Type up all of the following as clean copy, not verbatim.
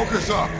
Focus up!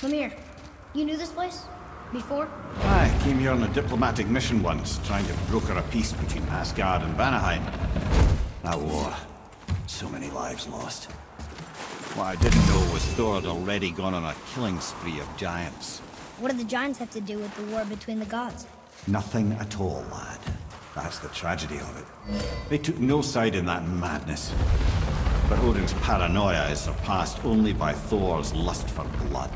Come here. You knew this place? Before? I came here on a diplomatic mission once, trying to broker a peace between Asgard and Vanaheim. That war. So many lives lost. What I didn't know was Thor had already gone on a killing spree of giants. What did the giants have to do with the war between the gods? Nothing at all, lad. That's the tragedy of it. They took no side in that madness. But Odin's paranoia is surpassed only by Thor's lust for blood.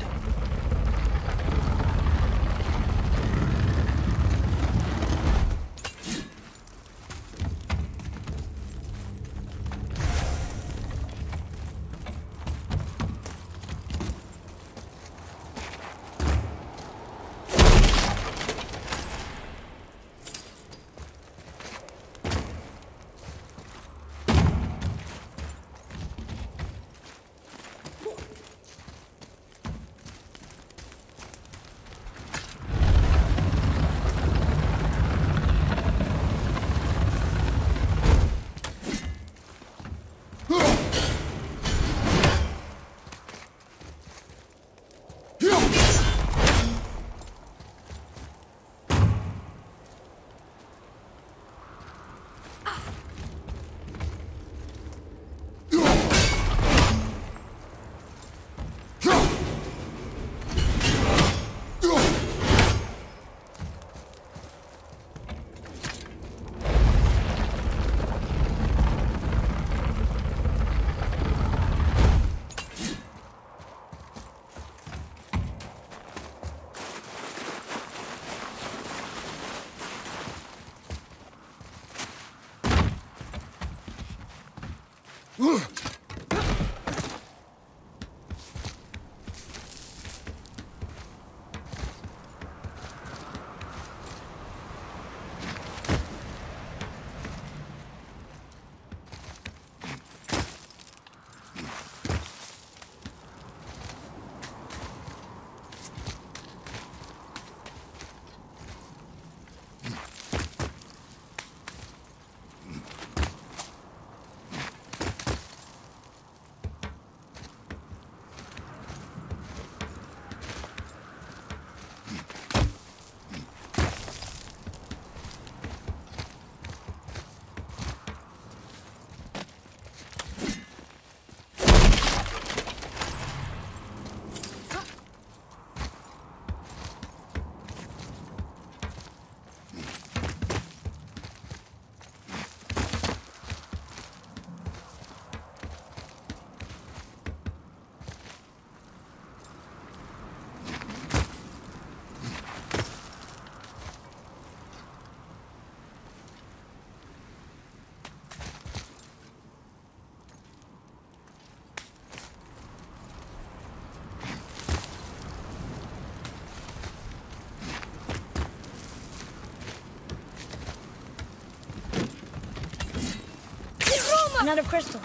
Another crystal.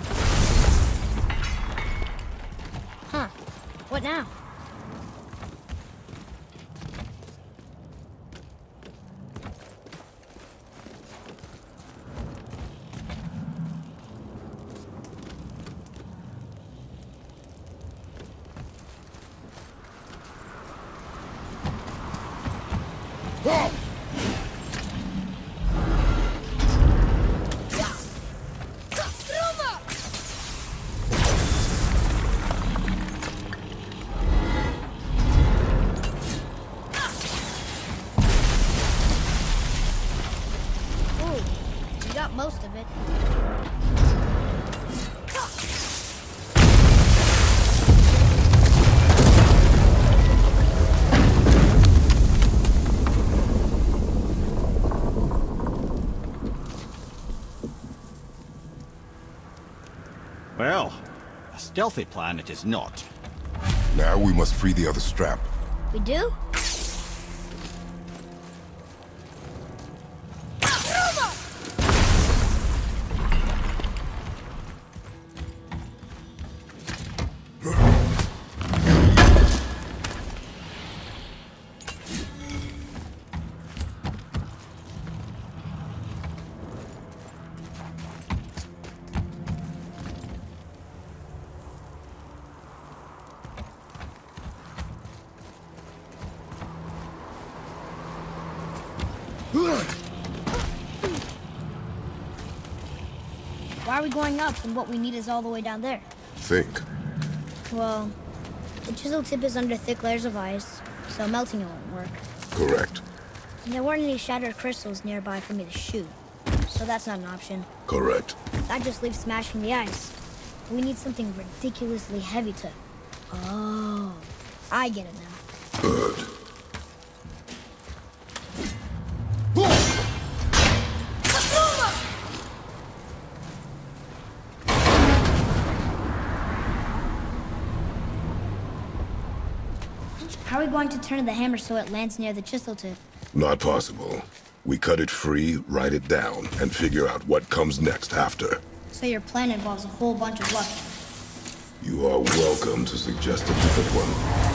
Huh. What now? Stealthy plan it is not. Now we must free the other strap. We do? We're going up, and what we need is all the way down there. Think. Well, the chisel tip is under thick layers of ice, so melting it won't work. Correct. And there weren't any shattered crystals nearby for me to shoot, so that's not an option. Correct. That just leaves smashing the ice. We need something ridiculously heavy to... Oh, I get it now. Good. We're going to turn the hammer so it lands near the chisel tip. Not possible. We cut it free, write it down, and figure out what comes next after. So your plan involves a whole bunch of luck. You are welcome to suggest a different one.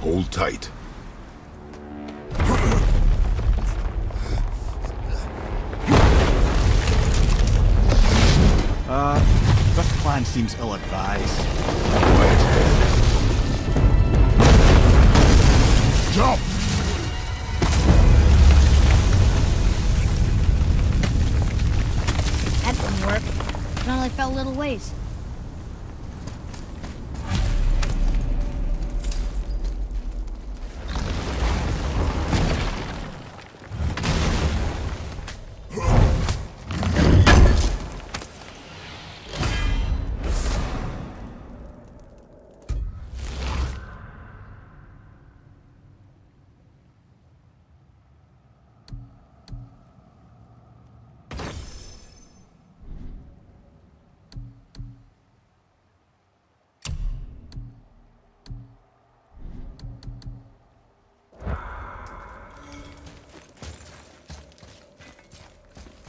Hold tight. That plan seems ill-advised. Jump! That didn't work. It only fell little ways.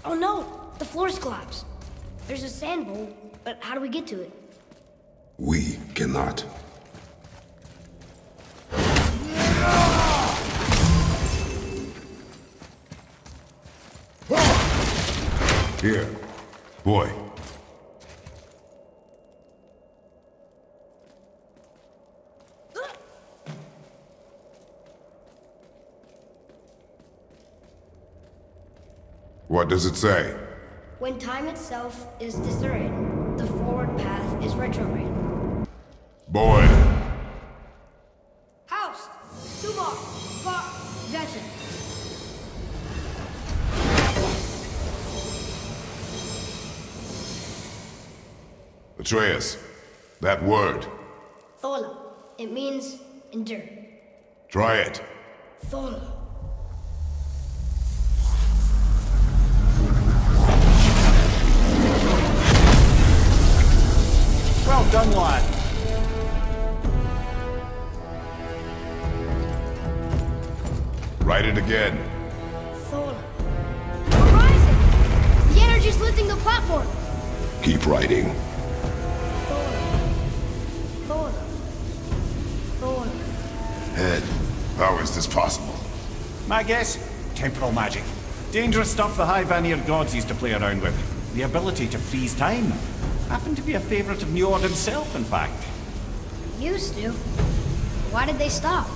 Oh no! The floor's collapsed. There's a sand bowl, but how do we get to it? We cannot. Here, boy. What does it say? When time itself is distorted, the forward path is retrograde. Boy. House! Subar! Far! Veteran! Atreus, that word. Thola. It means endure. Try it. Thola. sunlight. Write it again. Thor. Horizon! The energy's lifting the platform. Keep writing. Thor. Thor. Thor. Head. How is this possible? My guess? Temporal magic. Dangerous stuff the High Vanir gods used to play around with. The ability to freeze time. Happened to be a favorite of Njord himself, in fact. Used to? Why did they stop?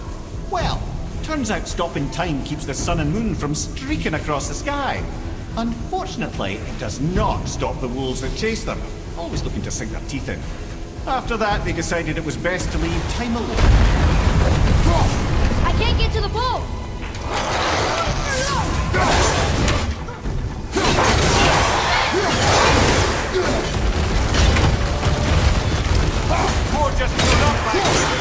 Well, turns out stopping time keeps the sun and moon from streaking across the sky. Unfortunately, it does not stop the wolves that chase them, always looking to sink their teeth in. After that, they decided it was best to leave time alone. I can't get to the boat! Or just put up by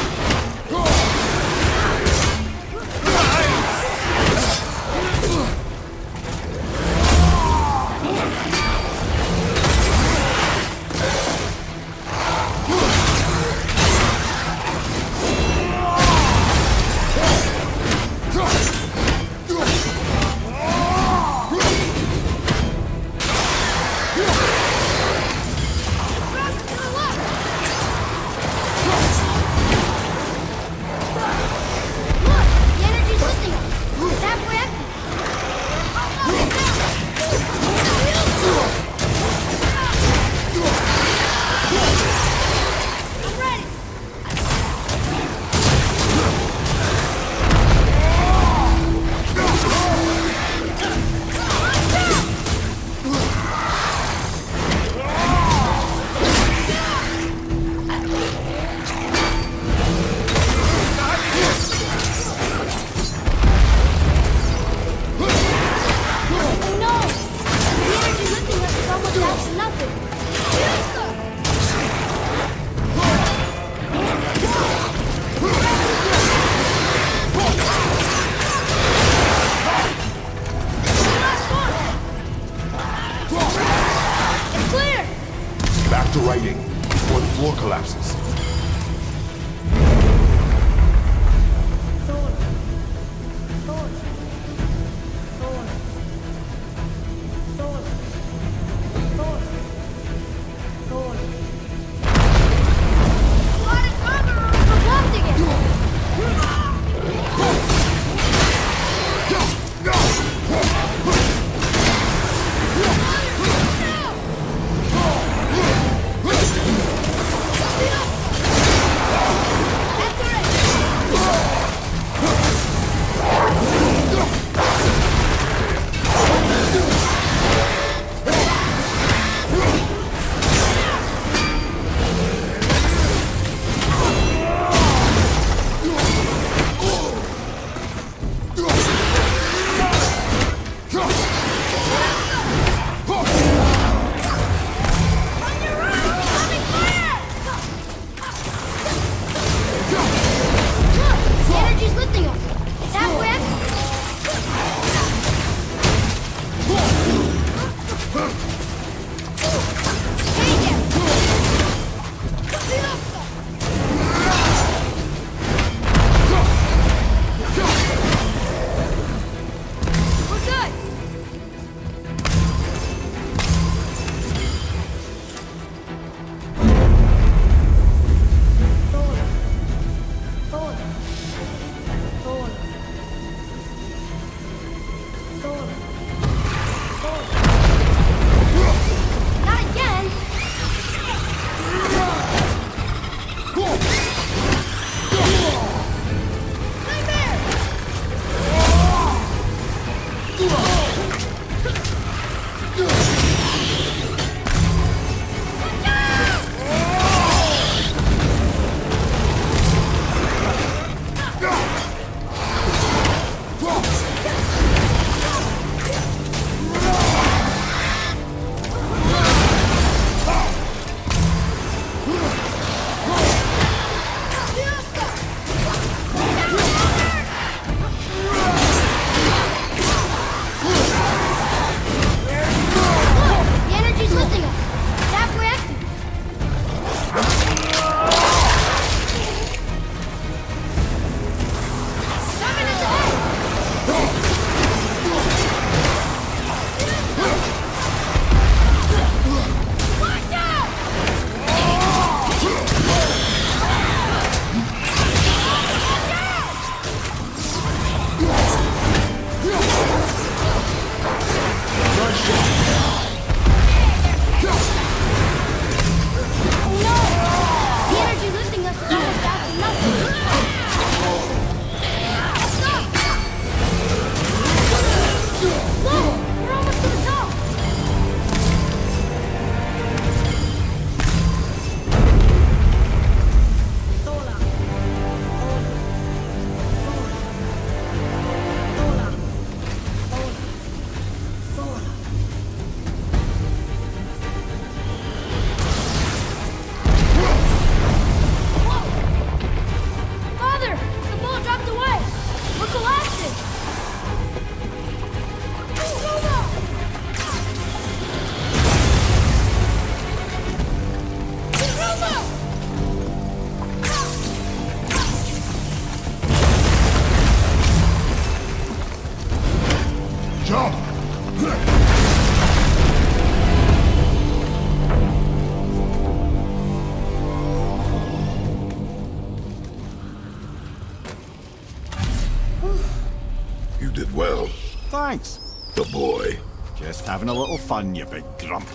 thanks. Good boy. Just having a little fun, you big grump.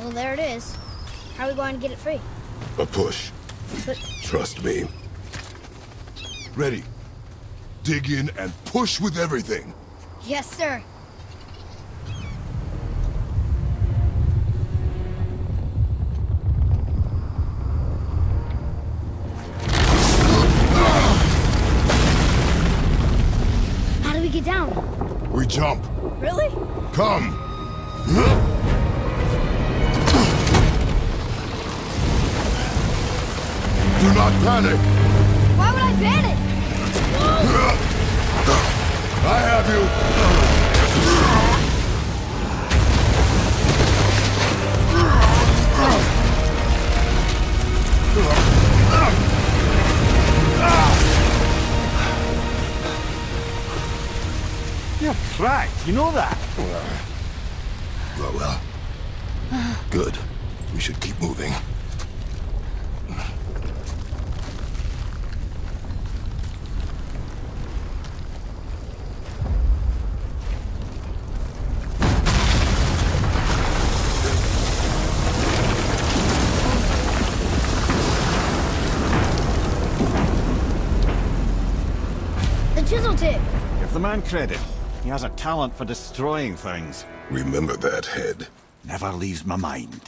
Well, there it is. How are we going to get it free? A push. But trust me. Ready. Dig in and push with everything. Yes, sir. How do we get down? We jump. Really? Come. Do not panic. Why would I panic? I have you! You're cracked, you know that? Well, well. Good. We should keep moving. Man credit. He has a talent for destroying things. Remember that head. Never leaves my mind.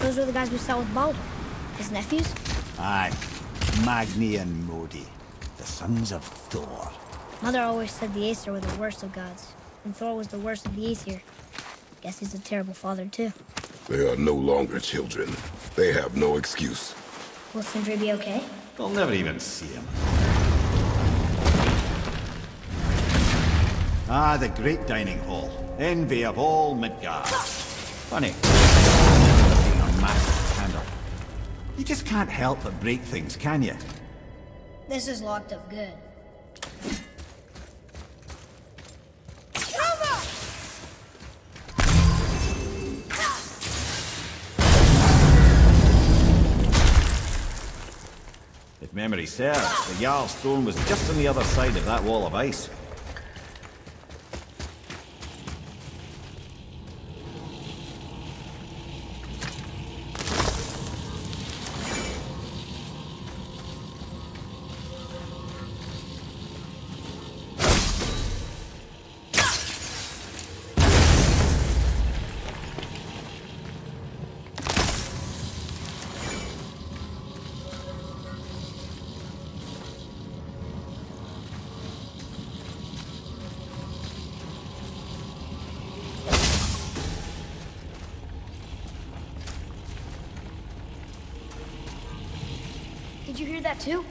Those were the guys we saw with Baldur. His nephews? Aye. Magni and Modi. The sons of Thor. Mother always said the Aesir were the worst of gods. And Thor was the worst of the Aesir. Guess he's a terrible father too. They are no longer children. They have no excuse. Will Sindri be okay? They'll never even see him. Ah, the great dining hall. Envy of all Midgard. Funny. You just can't help but break things, can you? This is locked up good. If memory serves, the Jarl Stone was just on the other side of that wall of ice. Did you hear that too?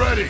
ready!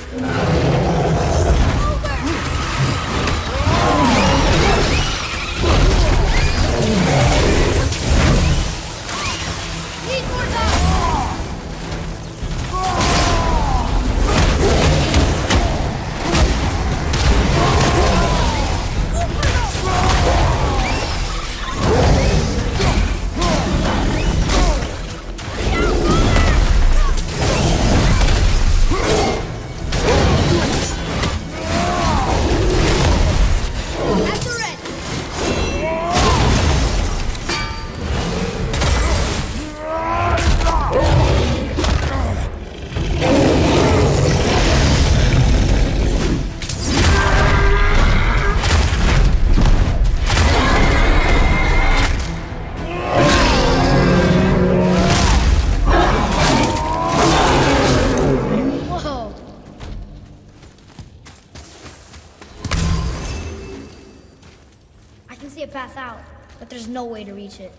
There's no way to reach it.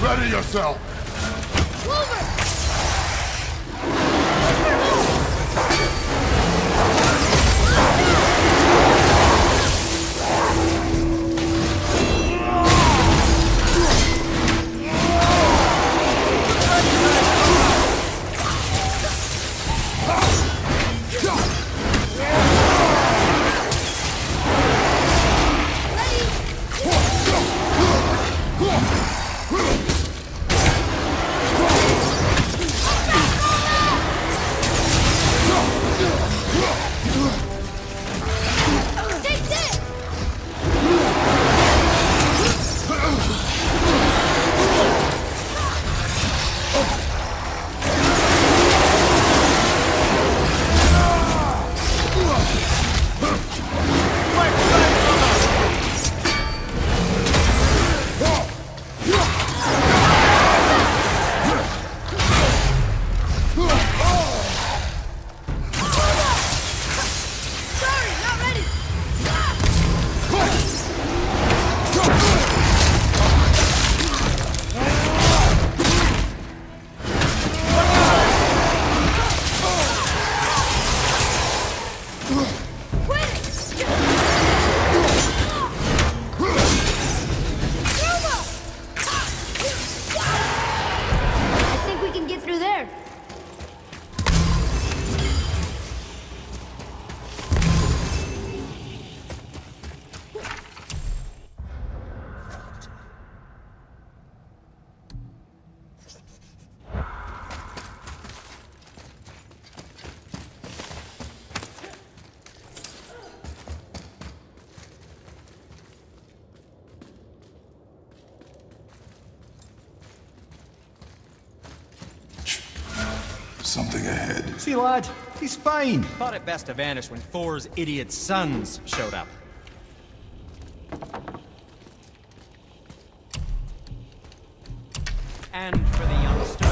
Ready yourself! Move it! something ahead. See, lad, he's fine. Thought it best to vanish when Thor's idiot sons showed up. And for the youngster.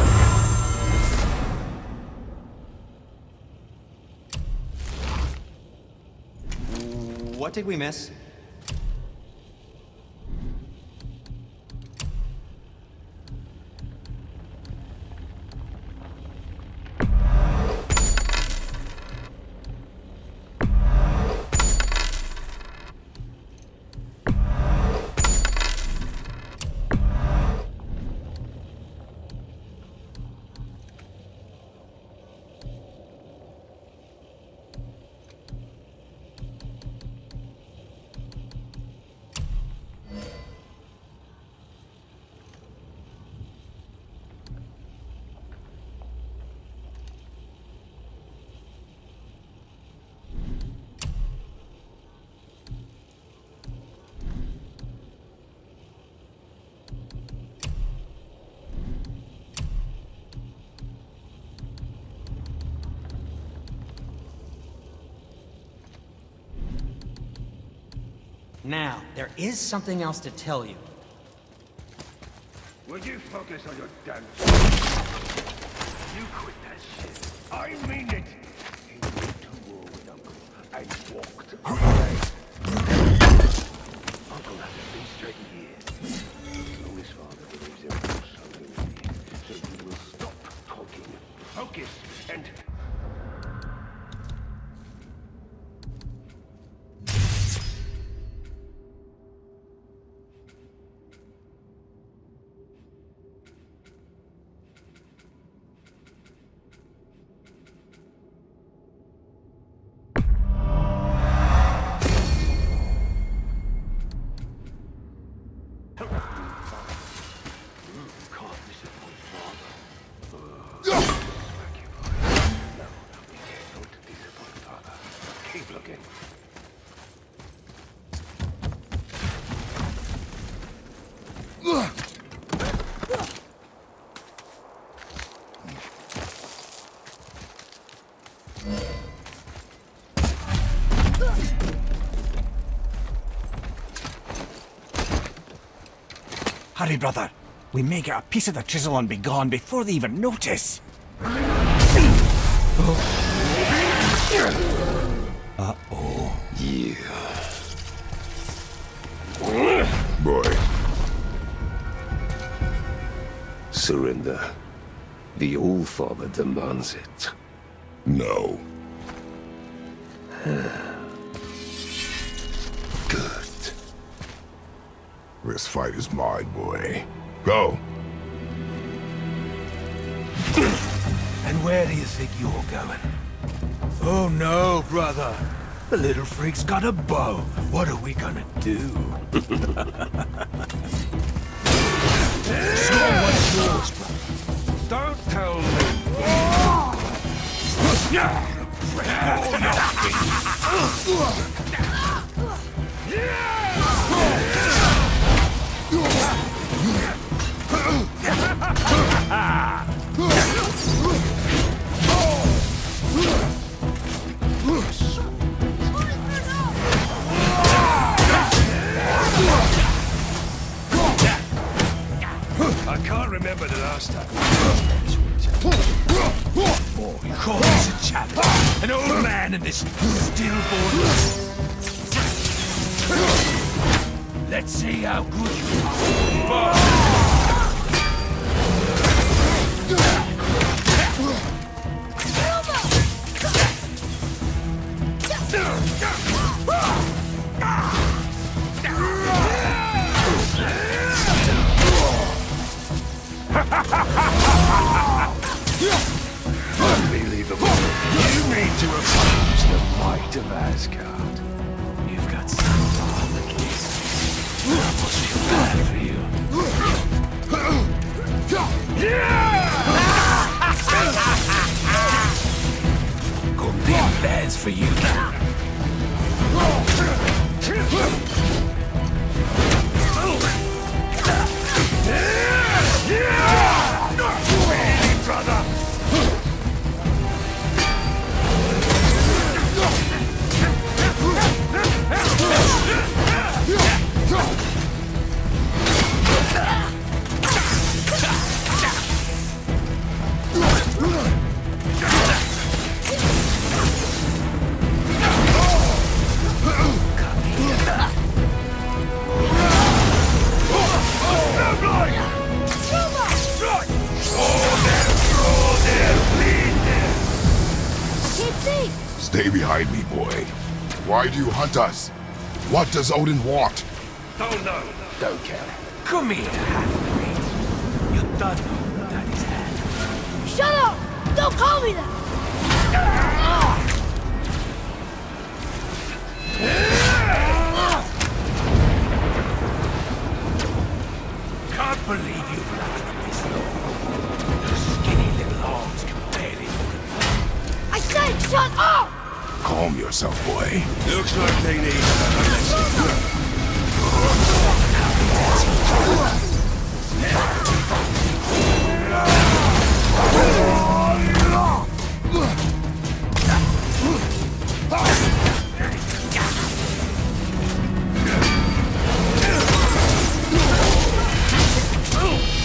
What did we miss? Now, there is something else to tell you. Would you focus on your damn shit? You quit that shit. I mean it. He went to war with Uncle and walked away. Uncle hasn't been straight in years. Long his father believes there was something in him, so he will stop talking. Focus and... Hurry, brother. We may get a piece of the chisel and be gone before they even notice. Uh-oh. Yeah. Boy. Surrender. The All Father demands it. No. This fight is mine, boy. Go! And where do you think you're going? Oh no, brother! The little freak's got a bow. What are we gonna do? So what's yours, brother? Don't tell me! I can't remember the last time. Oh, he calls us a chap, an old man in this stillborn. Let's see how good you are. Unbelievable. You need to approach the might of Asgard. You've got some time at least. I must feel bad for you. Got these bears for you now. Not for any brother. Stay behind me, boy. Why do you hunt us? What does Odin want? Don't know. Don't care. Come here, half-breed. You don't know that is hell. Shut up! Don't call me that! Can't believe you laughed this long. Those skinny little arms can barely move. I said shut up! Calm yourself, boy. Looks like they need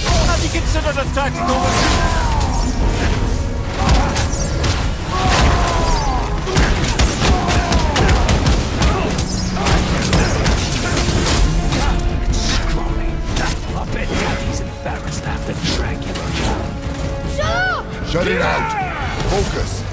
Have you considered a tactical weapon? Shut it out! Focus!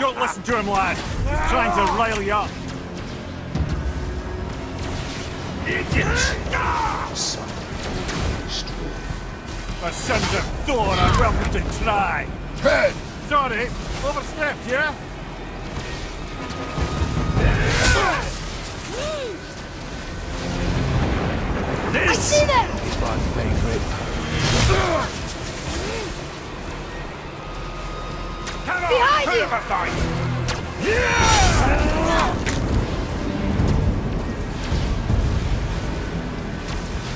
Don't listen to him, lad. He's trying to rile you up. Idiot! Son of a destroyer. The sons of Thor are welcome to try. Head! Sorry, overstepped, yeah? This I see them! Is my favorite. Behind you!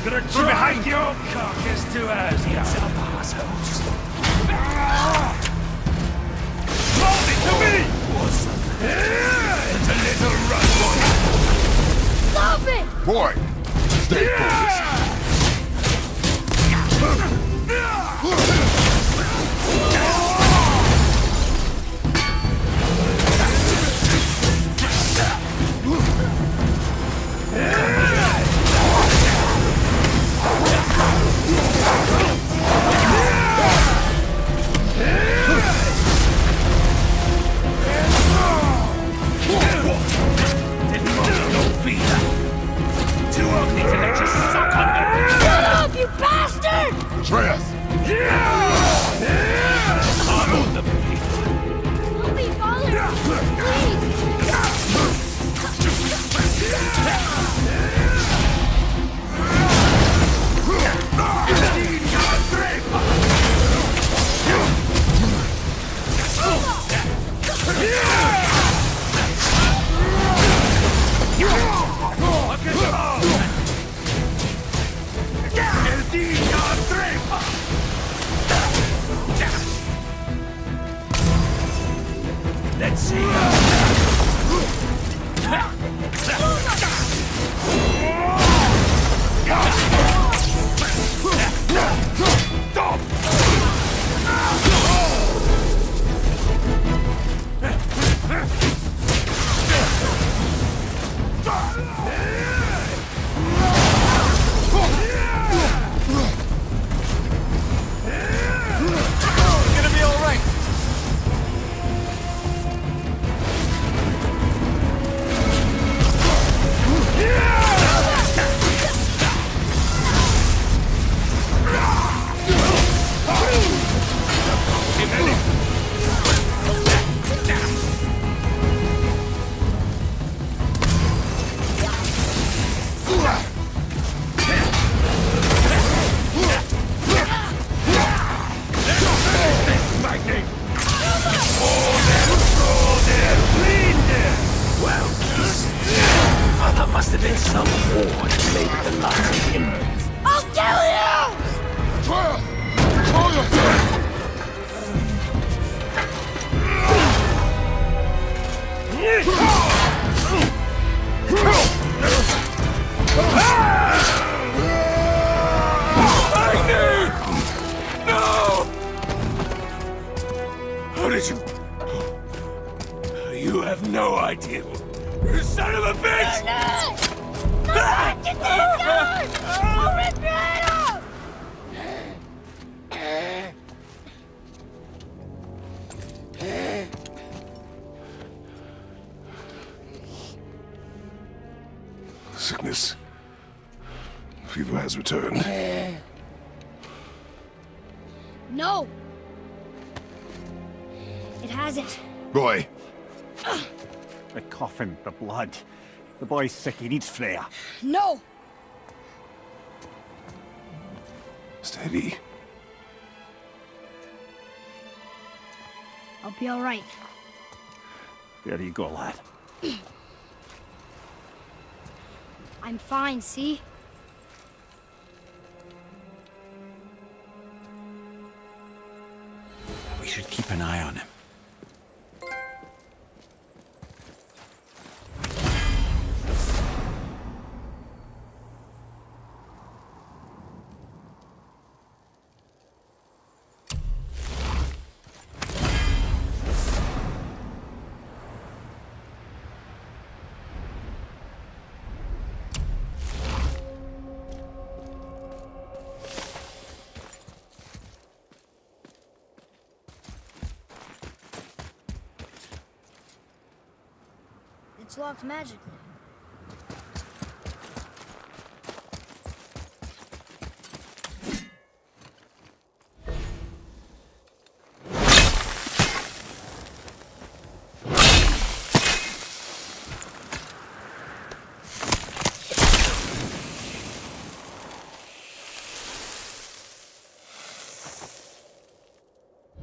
Directly behind you! Carcass to us, you assholes! Hold it to me! It's a little run, boy! Stop it! Boy, stay focused. Atreus! I'm on the people! Don't be bothered! Please! must have been some horde who made the likes of him. I'll kill you! Atreus! Control yourself! Magni! No! How did you... You have no idea. You son of a bitch! Oh, no! Ah! Sickness. Fever has returned. No! It hasn't. Boy! The coffin, the blood. The boy's sick, he needs Freya. No! Steady. I'll be alright. There you go, lad. I'm fine, see? We should keep an eye on him. Locked magically.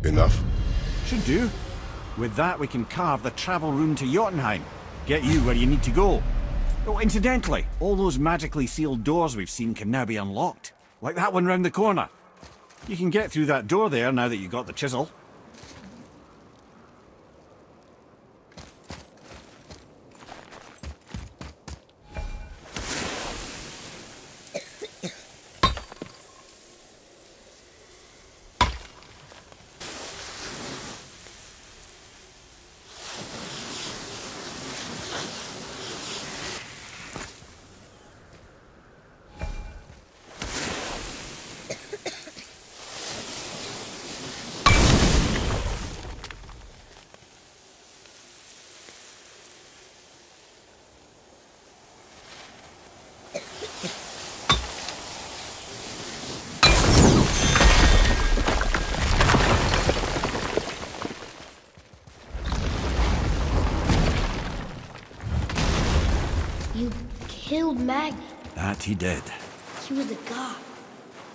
Enough. Should do. With that, we can carve the travel room to Jotunheim. Get you where you need to go. Oh, incidentally, all those magically sealed doors we've seen can now be unlocked. Like that one round the corner. You can get through that door there now that you've got the chisel. Magni. That he did. He was a god,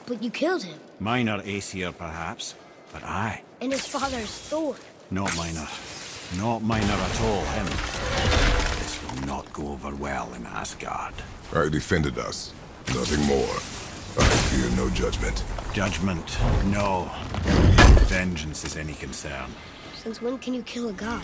but you killed him. Minor Aesir, perhaps, but I. And his father is Thor. Not minor. Not minor at all, him. This will not go over well in Asgard. I defended us. Nothing more. I fear no judgment. Judgment? No. Vengeance is any concern. Since when can you kill a god?